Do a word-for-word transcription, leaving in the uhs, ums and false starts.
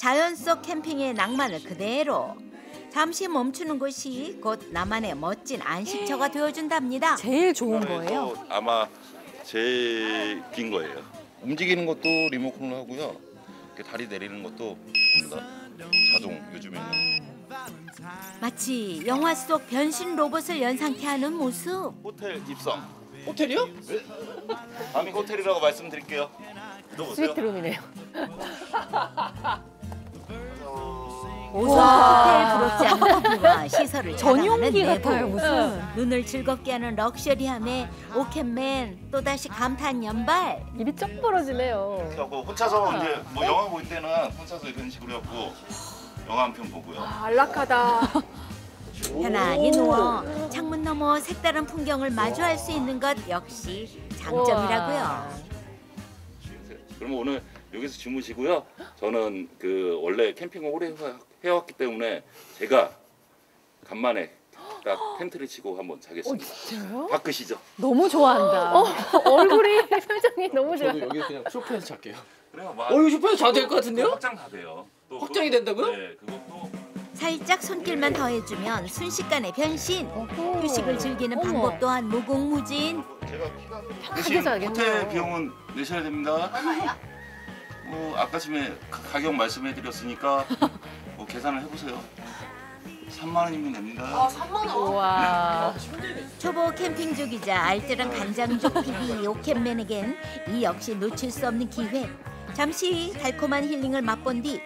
자연 속 캠핑의 낭만을 그대로 잠시 멈추는 것이 곧 나만의 멋진 안식처가 되어준답니다. 제일 좋은 거예요? 아마 제일 긴 거예요. 움직이는 것도 리모컨으로 하고요. 이렇게 다리 내리는 것도 자동 요즘에는. 마치 영화 속 변신 로봇을 연상케 하는 모습. 호텔 입성. 호텔이요? 아미 호텔이라고 말씀드릴게요. 스위트룸이네요. 오성 호텔 부럽지 않은 시설을 전용기 내부. 같아요 무슨. 눈을 즐겁게 하는 럭셔리함에 오캠맨 또다시 감탄 연발. 입이 쩍 벌어지네요. 이렇게 하고 혼자서 이제 뭐 영화 볼 때는 혼자서 이런 식으로 하고 영화 한 편 보고요. 아, 안락하다. 편안히 누워 창문 너머 색다른 풍경을 마주할 수 있는 것 역시 장점이라고요. 그러면 오늘 여기서 주무시고요. 저는 그 원래 캠핑을 오래 해왔기 때문에 제가 간만에 딱 텐트를 치고 한번 자겠습니다. 어, 진짜요? 바꾸시죠. 너무 좋아한다. 어, 얼굴이 표정이 너무 좋아. 저도 여기 그냥 소파에서 잘게요. 그래요. 어, 이거 소파에서 자도 될 것 같은데요? 확장 다 돼요. 또 확장이 된다고요? 네, 그것도. 살짝 손길만 더해주면 순식간에 변신. 어허. 휴식을 즐기는 어머. 방법 또한 무궁무진. 편하게 자야겠네요. 호텔 비용은 내셔야 됩니다. 뭐 아까쯤에 가격 말씀해드렸으니까 뭐 계산을 해보세요. 삼만 원이면 됩니다. 아, 삼만 원? 우와. 초보 캠핑 중이자 알뜰한 간장족 피디 오캠맨에겐 이 역시 놓칠 수 없는 기회. 잠시 달콤한 힐링을 맛본 뒤